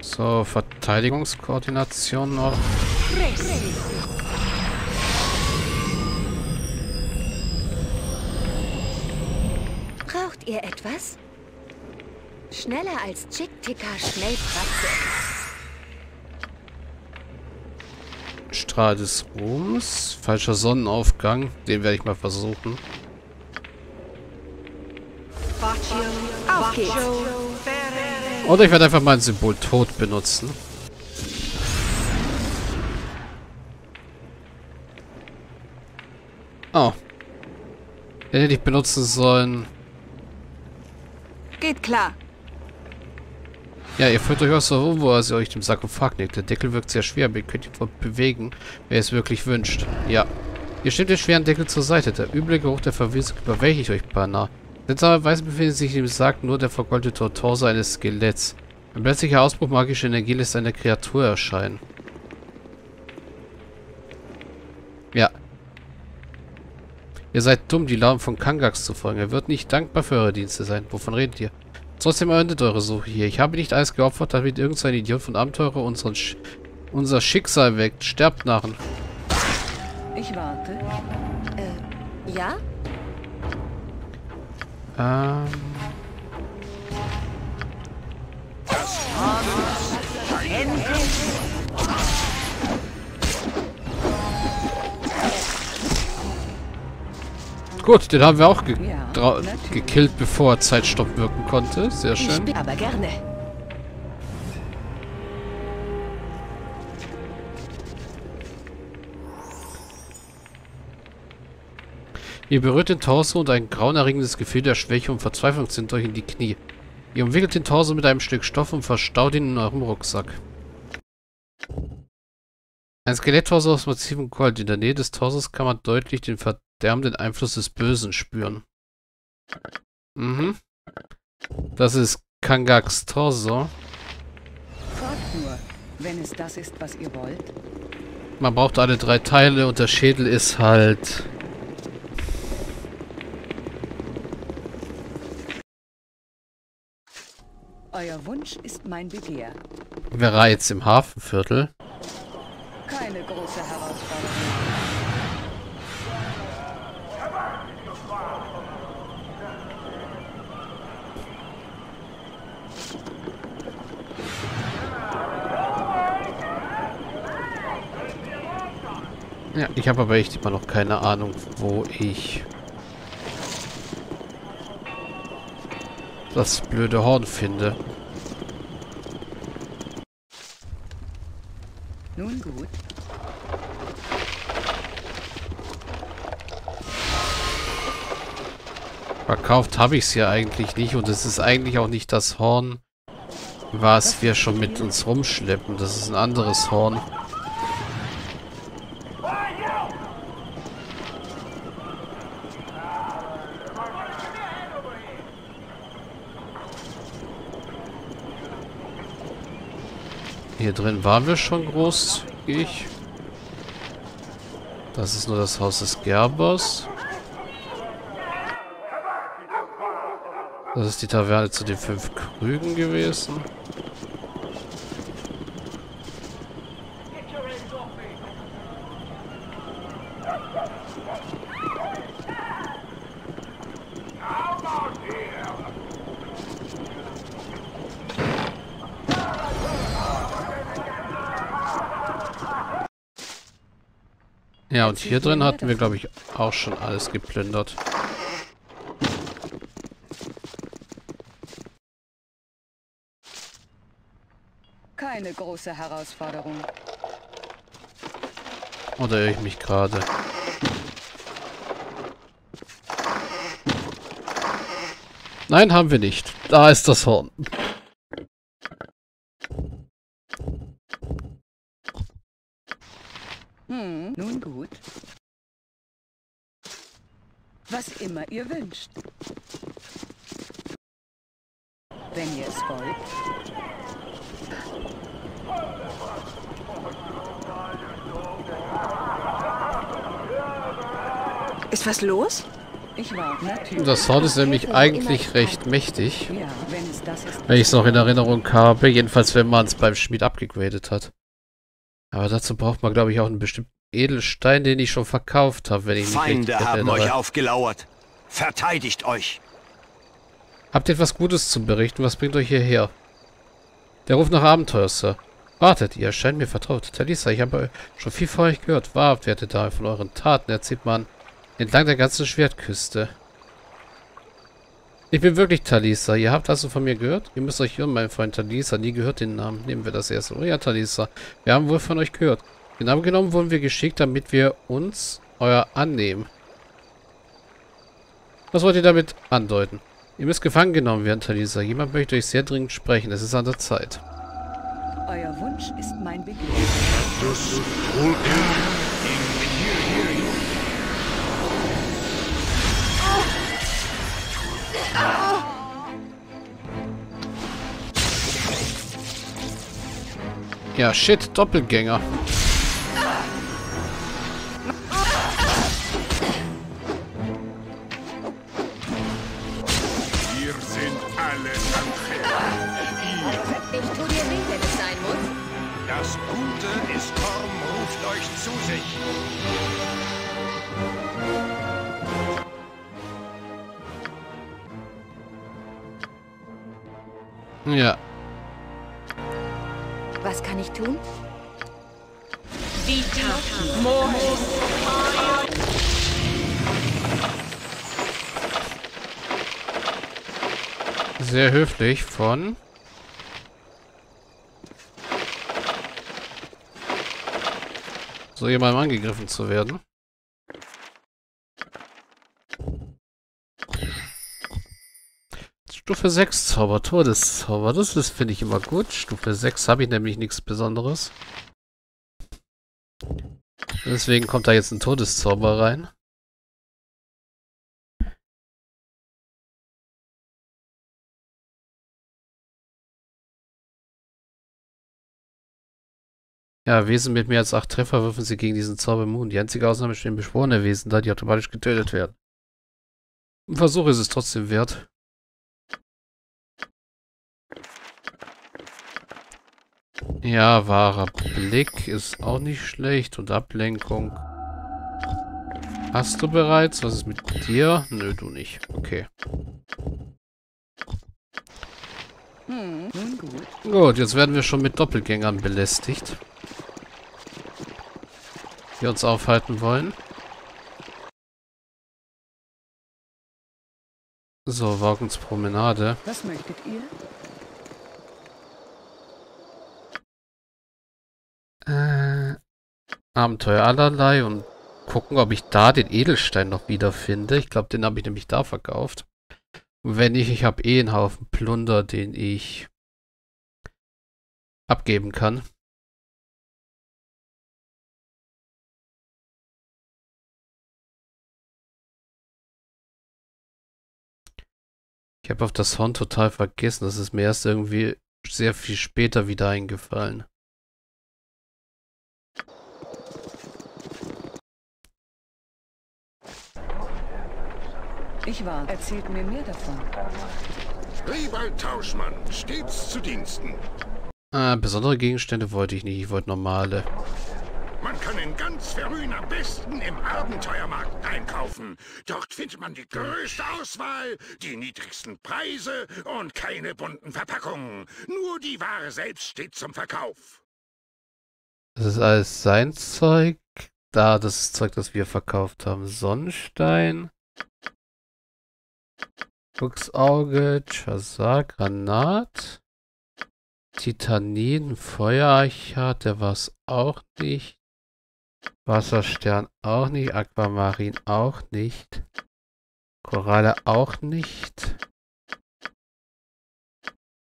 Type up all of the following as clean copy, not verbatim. So, Verteidigungskoordination noch. Braucht ihr etwas? Schneller als Chick-Ticker Schnellfratze. Strahl des Ruhms. Falscher Sonnenaufgang. Den werde ich mal versuchen. Auf geht's. Oder ich werde einfach mein Symbol Tod benutzen. Oh. Den hätte ich benutzen sollen. Geht klar. Ja, ihr fühlt euch auch so rum, als ihr euch dem Sarkophag legt. Der Deckel wirkt sehr schwer, aber ihr könnt ihn bewegen, wer es wirklich wünscht. Ja. Ihr stellt den schweren Deckel zur Seite. Der üble Geruch der Verwesung überwältigt euch beinahe. Seltsamerweise befindet sich im Sarg nur der vergoldete Torso eines Skeletts. Ein plötzlicher Ausbruch magischer Energie lässt eine Kreatur erscheinen. Ja. Ihr seid dumm, die Launen von Kangaxx zu folgen. Er wird nicht dankbar für eure Dienste sein. Wovon redet ihr? Trotzdem endet eure Suche hier. Ich habe nicht alles geopfert, damit irgendein Idiot von Abenteurer unser Schicksal weckt. Sterbt, Narren. Ich warte. Ja? Gut, den haben wir auch gekillt, bevor er Zeitstopp wirken konnte. Sehr schön. Aber gerne. Ihr berührt den Torso und ein grauenerregendes Gefühl der Schwäche und Verzweiflung zieht euch in die Knie. Ihr umwickelt den Torso mit einem Stück Stoff und verstaut ihn in eurem Rucksack. Ein Skeletttorso aus massivem Gold. In der Nähe des Torsos kann man deutlich den verderbenden Einfluss des Bösen spüren. Mhm. Das ist Kangaxx Torso. Fort nur, wenn es das ist, was ihr wollt. Man braucht alle drei Teile und der Schädel ist halt... Euer Wunsch ist mein Begehr. Wäre jetzt im Hafenviertel. Keine große Herausforderung. Ja, ich habe aber echt immer noch keine Ahnung, wo ich... das blöde Horn finde. Nun gut. Verkauft habe ich es ja eigentlich nicht und es ist eigentlich auch nicht das Horn, was wir schon mit uns rumschleppen. Das ist ein anderes Horn. Hier drin waren wir schon groß, gehe ich. Das ist nur das Haus des Gerbers. Das ist die Taverne zu den 5 Krügen gewesen. Ja, und hier drin hatten wir, glaube ich, auch schon alles geplündert. Keine große Herausforderung. Oder irre ich mich gerade? Nein, haben wir nicht. Da ist das Horn. Nun gut. Was immer ihr wünscht. Wenn ihr es wollt. Ist was los? Ich war natürlich. Das Horn ist nämlich eigentlich recht mächtig. Ja, wenn es Wenn ich es noch in Erinnerung habe. Jedenfalls, wenn man es beim Schmied abgegradet hat. Aber dazu braucht man, glaube ich, auch einen bestimmten Edelstein, den ich schon verkauft habe. Wenn ich Feinde haben euch aufgelauert. Verteidigt euch. Habt ihr etwas Gutes zu berichten? Was bringt euch hierher? Der Ruf nach Abenteuer, Sir. Wartet, ihr scheint mir vertraut. Talisa, ich habe schon viel von euch gehört. Wahrhaft, werte Dame, von euren Taten erzählt man entlang der ganzen Schwertküste. Ich bin wirklich Talisa. Ihr habt also von mir gehört? Ihr müsst euch irren, mein Freund Talisa. Nie gehört den Namen. Nehmen wir das erste. Oh ja, Talisa. Wir haben wohl von euch gehört. Genau genommen wurden wir geschickt, damit wir uns euer annehmen. Was wollt ihr damit andeuten? Ihr müsst gefangen genommen werden, Talisa. Jemand möchte euch sehr dringend sprechen. Es ist an der Zeit. Euer Wunsch ist mein Begriff. Das Vulkan-Imperium. Ja, shit, Doppelgänger. Wir sind alle Angel. Ich tu dir weh, wenn es sein muss. Das Gute ist, Korn ruft euch zu sich. Ja. Was kann ich tun? Vita, Momus, Feuer. Sehr höflich von... so jemandem angegriffen zu werden. Stufe 6 Zauber, Todeszauber, das ist, finde ich, immer gut. Stufe 6 habe ich nämlich nichts Besonderes. Deswegen kommt da jetzt ein Todeszauber rein. Ja, Wesen mit mehr als 8 Treffer würfen sie gegen diesen Zauber immun. Die einzige Ausnahme stehen beschworene Wesen, da die automatisch getötet werden. Ein Versuch ist es trotzdem wert. Ja, wahrer Blick ist auch nicht schlecht. Und Ablenkung. Hast du bereits? Was ist mit dir? Nö, du nicht. Okay. Gut, jetzt werden wir schon mit Doppelgängern belästigt. Die uns aufhalten wollen. So, Wagens Promenade. Was möchtet ihr? Abenteuer allerlei und gucken, ob ich da den Edelstein noch wiederfinde. Ich glaube, den habe ich nämlich da verkauft. Und wenn nicht, ich habe eh einen Haufen Plunder, den ich abgeben kann. Ich habe auf das Horn total vergessen. Das ist mir erst irgendwie sehr viel später wieder eingefallen. Ich war. Erzählt mir mehr davon. Ribald Tauschmann, stets zu Diensten. Besondere Gegenstände wollte ich nicht. Ich wollte normale. Man kann in ganz Verrün am besten im Abenteuermarkt einkaufen. Dort findet man die größte Auswahl, die niedrigsten Preise und keine bunten Verpackungen. Nur die Ware selbst steht zum Verkauf. Das ist alles sein Zeug. Da, das ist Zeug, das wir verkauft haben. Sonnenstein. Fuchsauge, Chazar, Granat, Titanin, Feuerarchat, der war es auch nicht, Wasserstern auch nicht, Aquamarin auch nicht, Koralle auch nicht,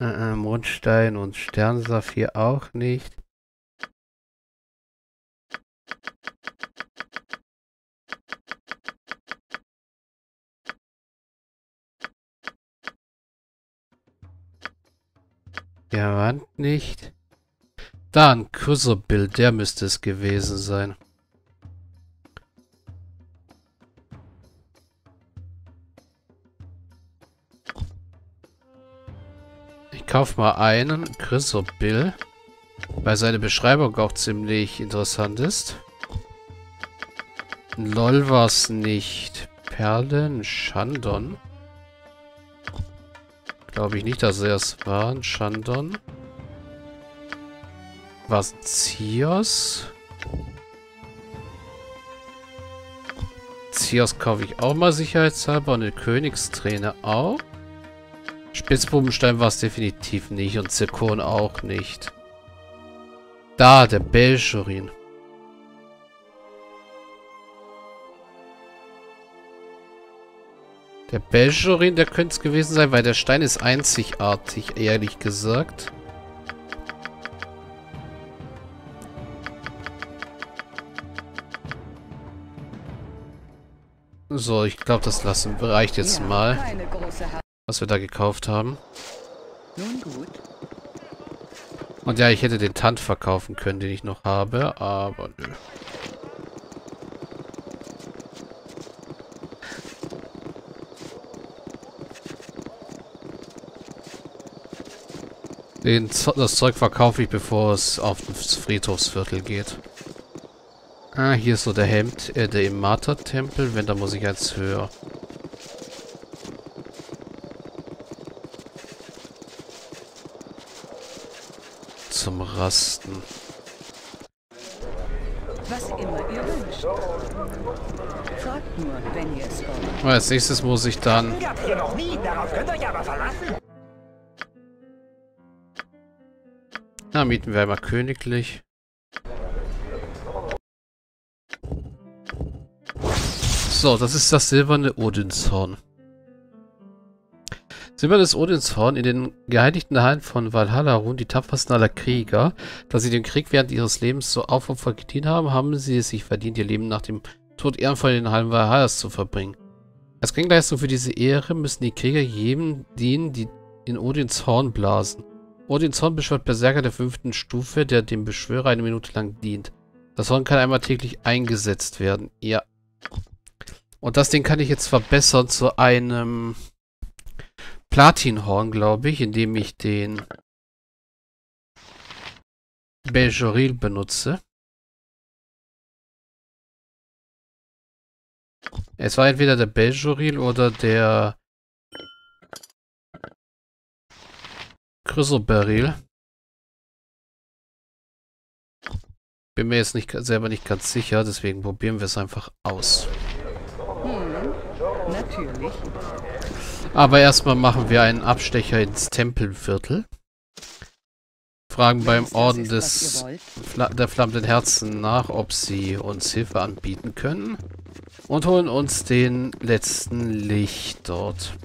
Mondstein und Sternsaphir auch nicht. Diamant nicht. Da ein Küsserbild, der müsste es gewesen sein. kauf mal einen. Chrysobil. Weil seine Beschreibung auch ziemlich interessant ist. Lol, war's nicht. Perlen, Chandon. Glaube ich nicht, dass er es war. Chandon. Was? Zios? Zios kaufe ich auch mal sicherheitshalber. Eine Königsträne auch. Spitzbubenstein war es definitiv nicht. Und Zirkon auch nicht. Da, der Bejuril. Der Bejuril, der könnte es gewesen sein, weil der Stein ist einzigartig, ehrlich gesagt. So, ich glaube, das lassen reicht jetzt mal, was wir da gekauft haben. Und ja, ich hätte den Tant verkaufen können, den ich noch habe, aber nö. Das Zeug verkaufe ich, bevor es auf das Friedhofsviertel geht. Ah, hier ist so der der Imata-Tempel. Wenn, dann muss ich jetzt höher. Zum Rasten. Was immer ihr wünscht. Fragt nur, wenn ihr es wollt. Als nächstes muss ich dann... Na, mieten wir einmal königlich. So, das ist das silberne Odinshorn. Silbernes Odinshorn. In den geheiligten Hallen von Valhalla ruhen die tapfersten aller Krieger. Da sie den Krieg während ihres Lebens so aufopfernd gedient haben, haben sie es sich verdient, ihr Leben nach dem Tod ehrenvoll in den Hallen Valhallas zu verbringen. Als Gegenleistung für diese Ehre müssen die Krieger jedem dienen, die in Odinshorn blasen. Odinshorn beschwört Berserker der 5. Stufe, der dem Beschwörer eine Minute lang dient. Das Horn kann einmal täglich eingesetzt werden. Ja. Und das Ding kann ich jetzt verbessern zu einem Platinhorn, glaube ich, indem ich den Bejuril benutze. Es war entweder der Bejuril oder der Chrysoberyl. Bin mir jetzt nicht, selber nicht ganz sicher, deswegen probieren wir es einfach aus. Natürlich. Aber erstmal machen wir einen Abstecher ins Tempelviertel. Fragen beim Orden der Flammenden Herzen nach, ob sie uns Hilfe anbieten können. Und holen uns den letzten Licht dort.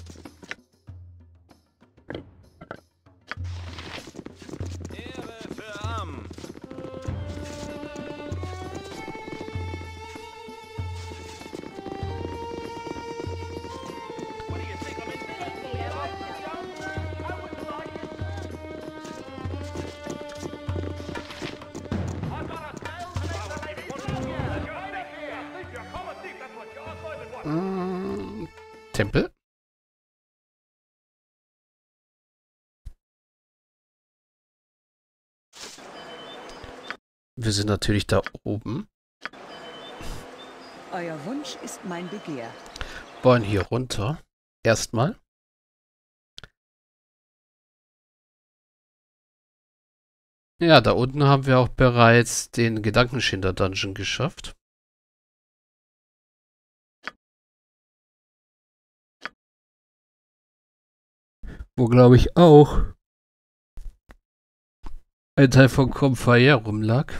Tempel. Wir sind natürlich da oben. Euer Wunsch ist mein Begehr. Wollen hier runter. Erstmal. Ja, da unten haben wir auch bereits den Gedankenschinder-Dungeon geschafft. Wo, glaube ich, auch ein Teil von Comfire rumlag.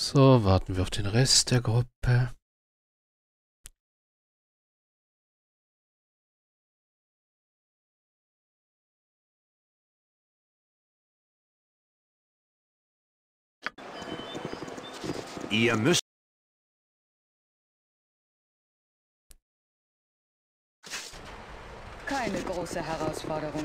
So, warten wir auf den Rest der Gruppe. Ihr müsst... Keine große Herausforderung.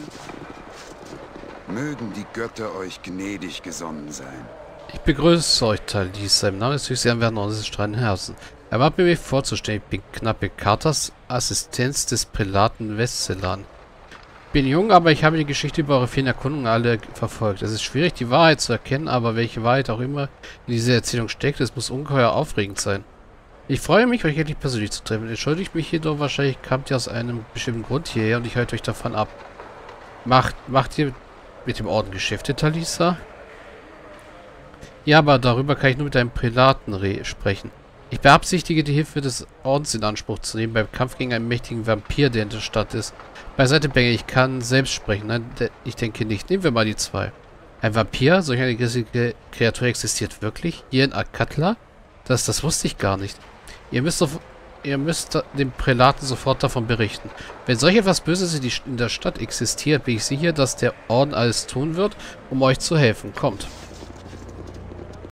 Mögen die Götter euch gnädig gesonnen sein. Ich begrüße euch, Talisa. Im Namen des höchsten Werden unseres Streiten Herzen. Er war mir vorzustellen, ich bin Knappe Katas, Assistenz des Prilaten Westsellan. Ich bin jung, aber ich habe die Geschichte über eure vielen Erkundungen alle verfolgt. Es ist schwierig, die Wahrheit zu erkennen, aber welche Wahrheit auch immer in dieser Erzählung steckt, es muss ungeheuer aufregend sein. Ich freue mich, euch endlich persönlich zu treffen. Entschuldigt mich jedoch, wahrscheinlich kamt ihr aus einem bestimmten Grund hierher und ich halte euch davon ab. Macht ihr mit dem Orden Geschäfte, Talisa? Ja, aber darüber kann ich nur mit einem Prilaten sprechen. Ich beabsichtige, die Hilfe des Ordens in Anspruch zu nehmen beim Kampf gegen einen mächtigen Vampir, der in der Stadt ist. Beiseite, Bengel, ich kann selbst sprechen. Nein, ich denke nicht. Nehmen wir mal die zwei. Ein Vampir? Solch eine riesige Kreatur existiert wirklich? Hier in Akatla? Das wusste ich gar nicht. Ihr müsst dem Prälaten sofort davon berichten. Wenn solch etwas Böses in der Stadt existiert, bin ich sicher, dass der Orden alles tun wird, um euch zu helfen. Kommt.